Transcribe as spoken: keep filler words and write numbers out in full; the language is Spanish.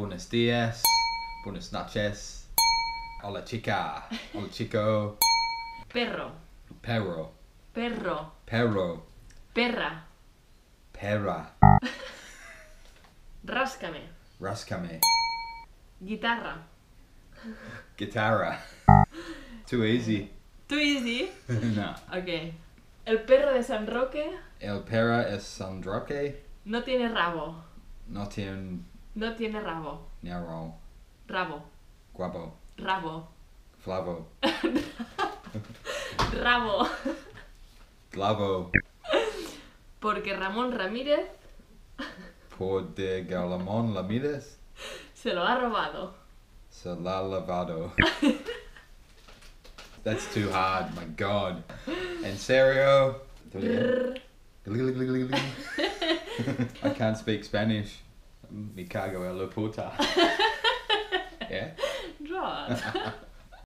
Buenos dias, buenas noches, hola chica, hola chico, perro, perro, perro, perro, perra, perra, ráscame, ráscame, guitarra, guitarra, too easy, too easy, no, okay. El perro de San Roque. El perro es San Roque. No tiene rabo. No tiene. No tiene rabo. Nero. Rabo. Guapo. Rabo. Flavo. Rabo. Glavo. Porque Ramón Ramírez. Por de Galamón Ramírez. Se lo ha robado. Se lo ha lavado. That's too hard, my god. En serio. I can't speak Spanish. Me cago en la puta. Yeah? Draw.